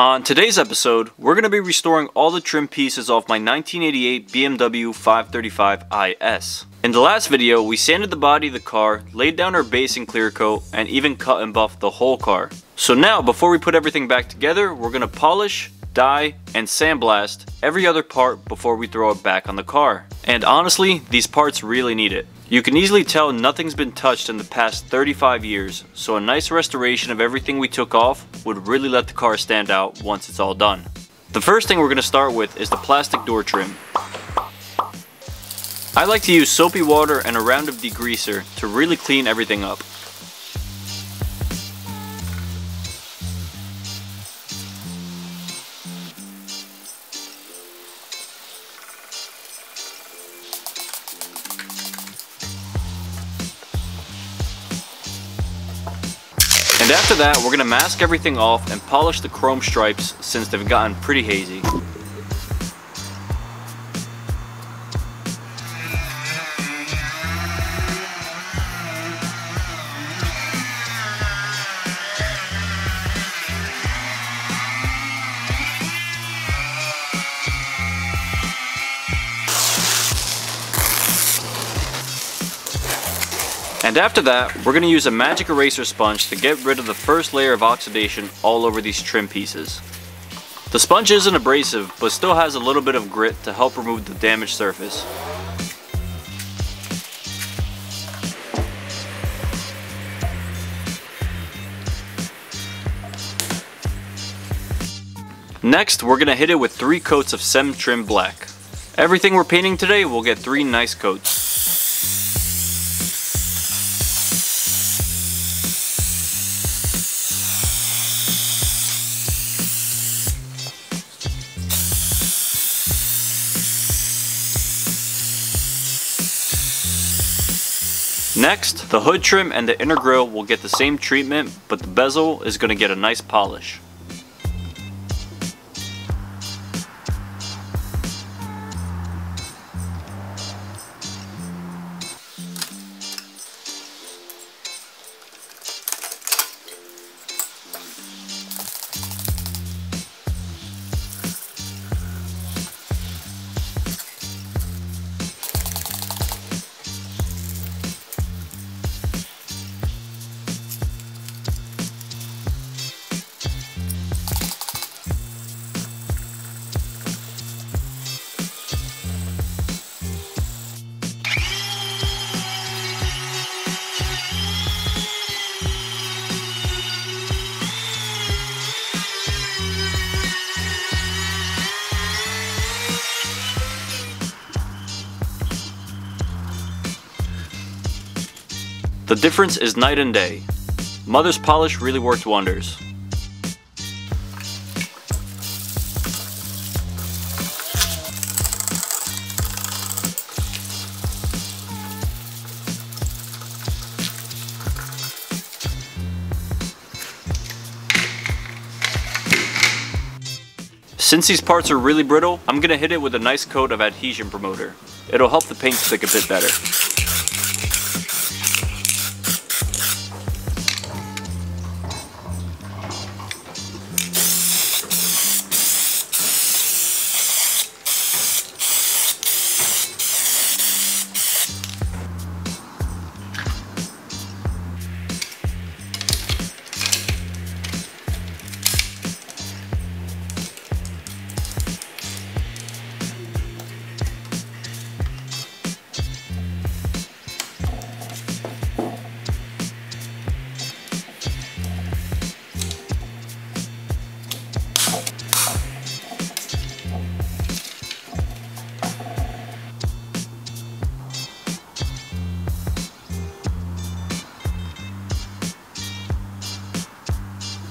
On today's episode, we're going to be restoring all the trim pieces off my 1988 BMW 535iS. In the last video, we sanded the body of the car, laid down our base and clear coat, and even cut and buffed the whole car. So now, before we put everything back together, we're going to polish, dye, and sandblast every other part before we throw it back on the car. And honestly, these parts really need it. You can easily tell nothing's been touched in the past 35 years, so a nice restoration of everything we took off would really let the car stand out once it's all done. The first thing we're going to start with is the plastic door trim. I like to use soapy water and a round of degreaser to really clean everything up. And after that, we're going to mask everything off and polish the chrome stripes since they've gotten pretty hazy. And after that, we're going to use a magic eraser sponge to get rid of the first layer of oxidation all over these trim pieces. The sponge isn't abrasive, but still has a little bit of grit to help remove the damaged surface. Next, we're going to hit it with 3 coats of SEM Trim Black. Everything we're painting today will get 3 nice coats. Next, the hood trim and the inner grille will get the same treatment, but the bezel is going to get a nice polish. The difference is night and day. Mother's polish really worked wonders. Since these parts are really brittle, I'm gonna hit it with a nice coat of adhesion promoter. It'll help the paint stick a bit better.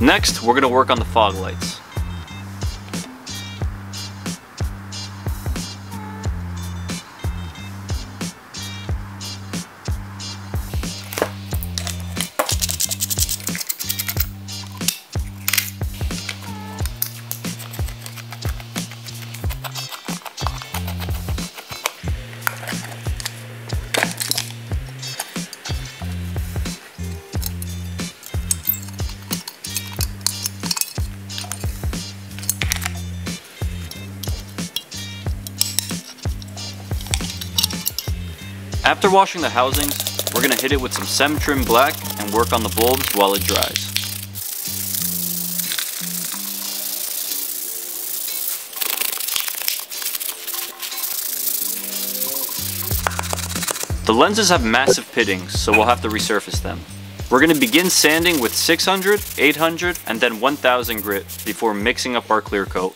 Next, we're going to work on the fog lights. After washing the housings, we're going to hit it with some SEM Trim Black and work on the bulbs while it dries. The lenses have massive pittings, so we'll have to resurface them. We're going to begin sanding with 600, 800, and then 1000 grit before mixing up our clear coat.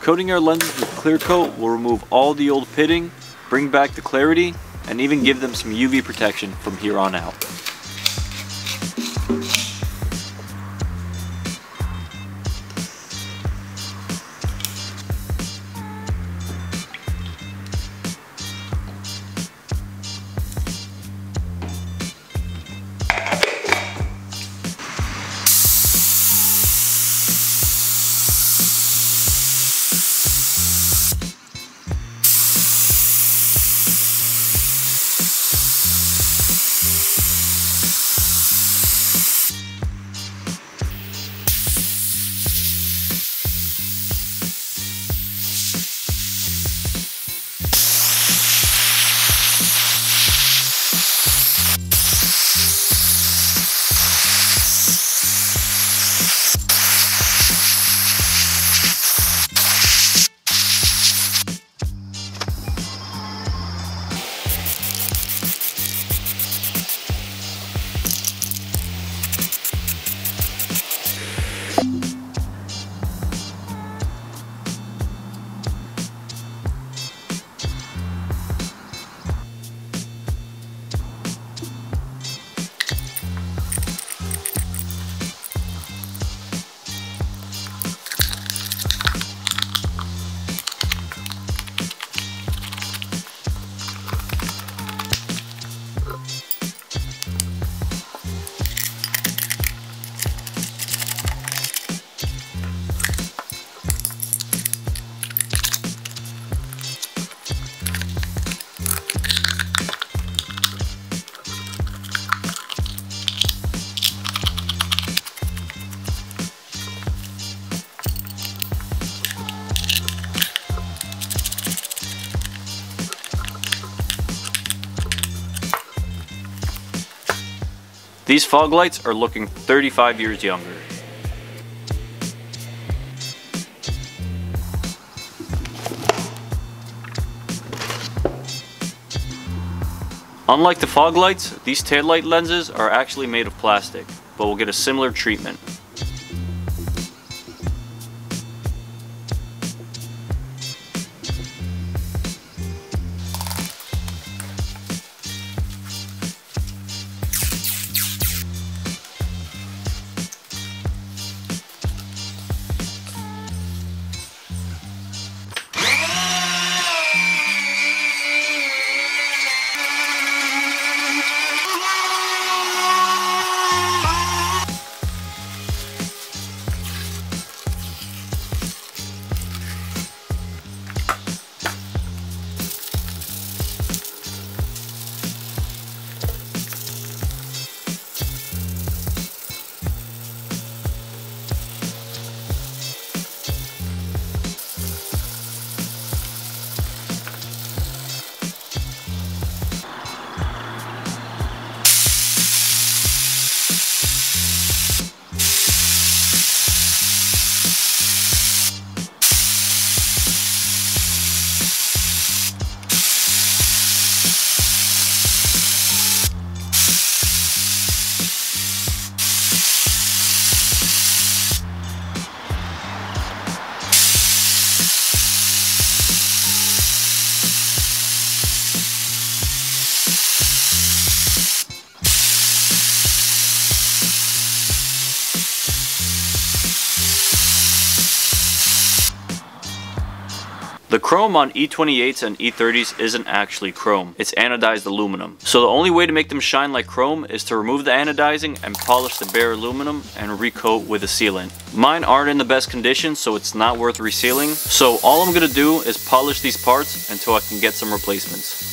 Coating our lenses with clear coat will remove all the old pitting, bring back the clarity, and even give them some UV protection from here on out. These fog lights are looking 35 years younger. Unlike the fog lights, these taillight lenses are actually made of plastic, but will get a similar treatment. The chrome on E28s and E30s isn't actually chrome, it's anodized aluminum. So the only way to make them shine like chrome is to remove the anodizing and polish the bare aluminum and recoat with a sealant. Mine aren't in the best condition, so it's not worth resealing. So all I'm gonna do is polish these parts until I can get some replacements.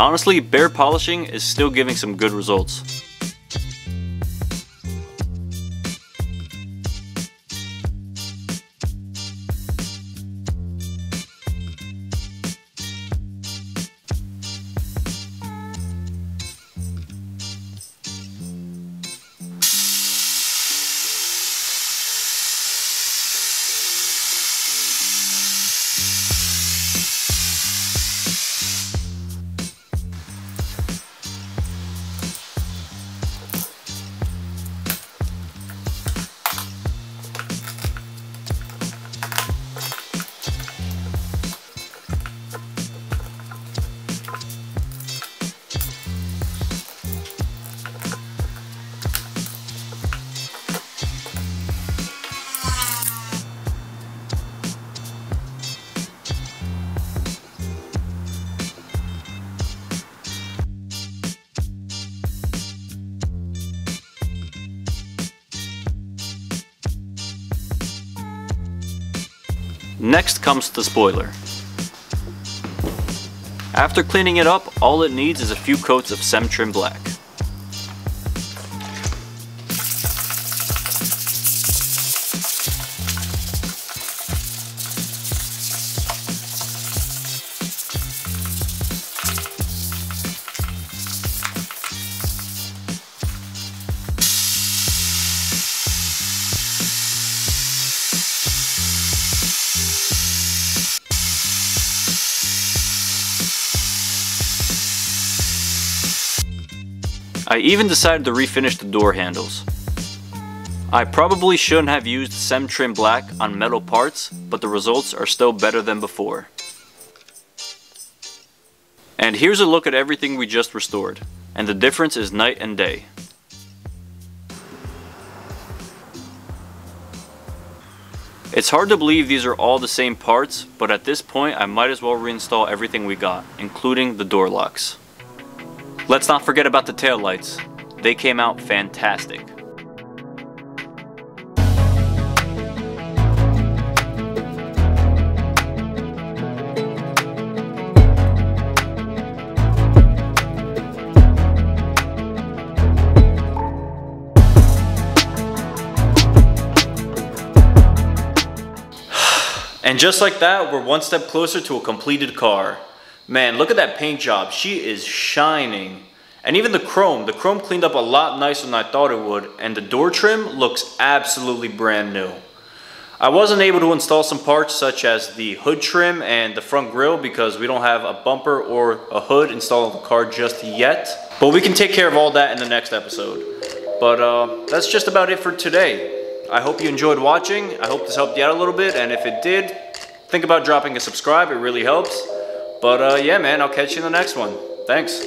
honestly, bare polishing is still giving some good results. Next comes the spoiler. After cleaning it up, all it needs is a few coats of SEM Trim Black. I even decided to refinish the door handles. I probably shouldn't have used SEM Trim Black on metal parts, but the results are still better than before. And here's a look at everything we just restored, and the difference is night and day. It's hard to believe these are all the same parts, but at this point I might as well reinstall everything we got, including the door locks. Let's not forget about the taillights. They came out fantastic. And just like that, we're one step closer to a completed car. Man, look at that paint job. She is shining. And even the chrome cleaned up a lot nicer than I thought it would, and the door trim looks absolutely brand new. I wasn't able to install some parts such as the hood trim and the front grille because we don't have a bumper or a hood installed on the car just yet. But we can take care of all that in the next episode. But that's just about it for today. I hope you enjoyed watching. I hope this helped you out a little bit, and if it did, think about dropping a subscribe, it really helps. But yeah, man, I'll catch you in the next one. Thanks.